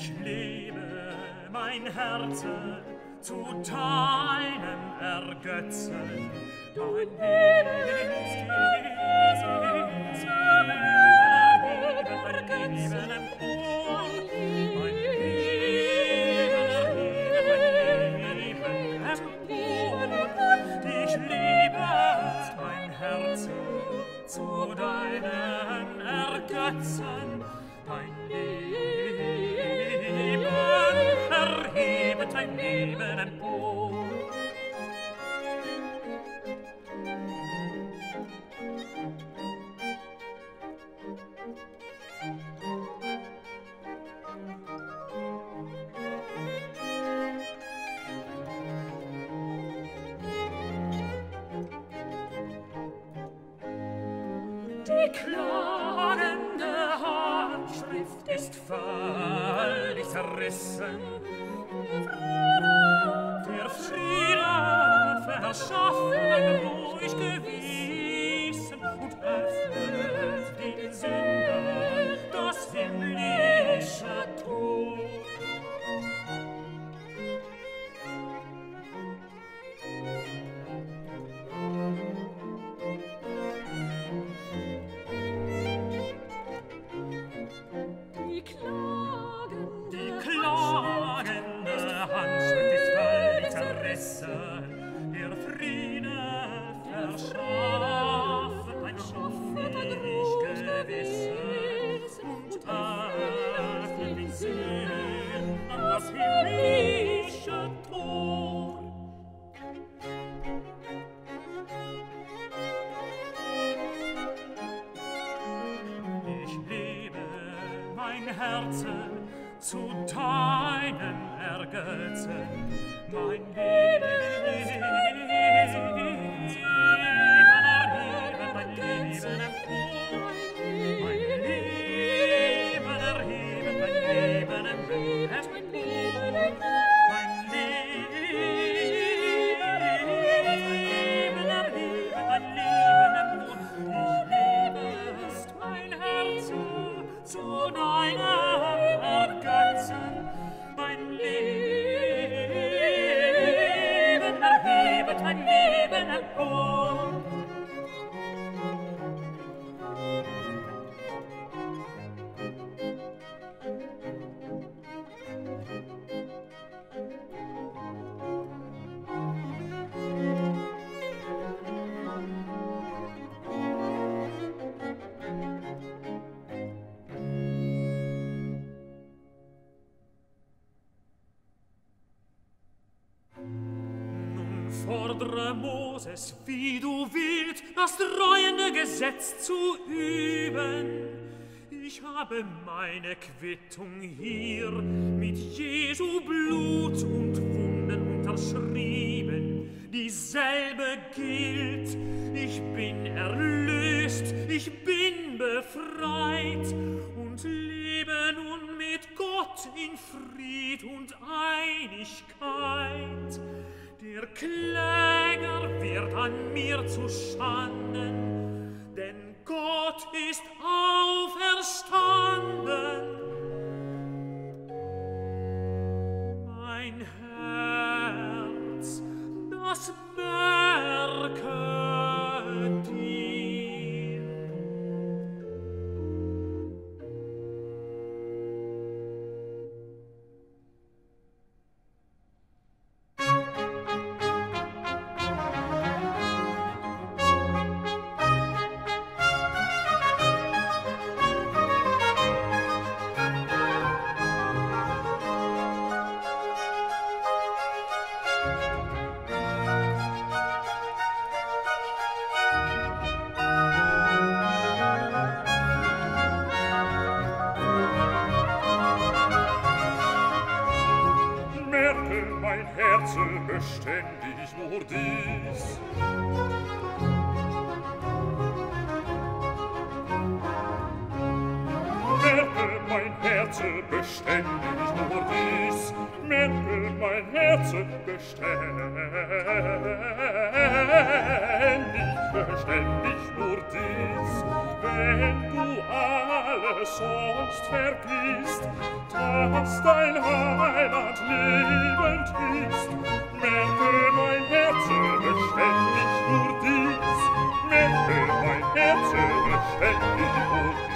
Ich lebe mein Herze zu deinem Ergötzen, dein Lebenswesen zu erheben empor, mein Leben empor. Ich lebe mein Herze zu deinem Ergötzen, dein I'm leaving and poor. Die klagende Handschrift ist völlig zerrissen. Der Friede verschafft ruhig Gewissen und öffnet den Sündern das himmlische Tor. Der Friede verschafft ein ruhiges Gewissen und öffnet den Sinn an das himmlische Tor. Ich lebe mein Herze zu deinem Ergötzen, mein Fordre Moses, wie du willst, das treuende Gesetz zu üben. Ich habe meine Quittung hier mit Jesu Blut und Wunden unterschrieben. Dieselbe gilt, ich bin erlöst, ich bin befreit und lebe nun mit Gott in Fried und Einigkeit. Der Kläger wird an mir zu Schanden, denn Gott ist auferstanden. Mein Herz, das Merke dir. mein Herze, beständig nur dies. Merke, mein Herze, beständig nur dies. Merke, mein Herze, beständig nur dies. Wenn du alles sonst vergisst, dass dein Heiland lebend ist. Merke, mein Herze, beständig nur dies. Merke, mein Herze, beständig nur dies.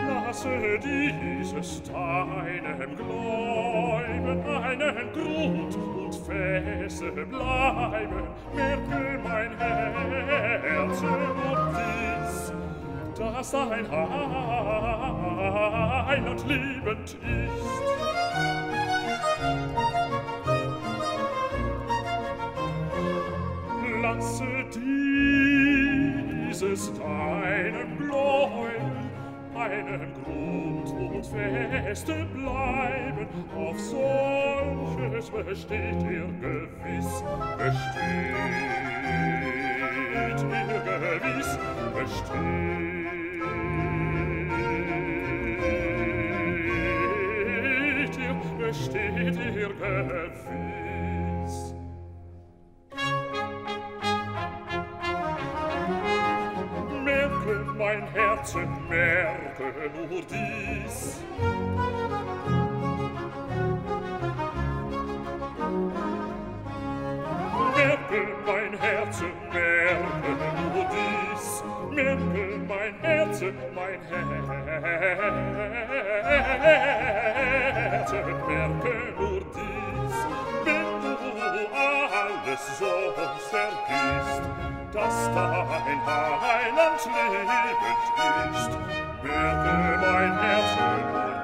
Lasse dieses deinem Gläuben einen Grund und feste bleiben. Merke, mein Herze, und dies, dass dein Heiland liebend ist. Lasse dieses deinem Gläuben einen Grund und feste bleiben, auf solches besteht ihr gewiss, besteht ihr gewiss, besteht ihr gewiss. Mein Herze, merke nur dies. Merke, mein Herze, merke nur dies. Merke, mein Herze, merke nur dies. Wenn du alles sonst vergisst, dass dein Heiland lebend ist, merke, mein Herze,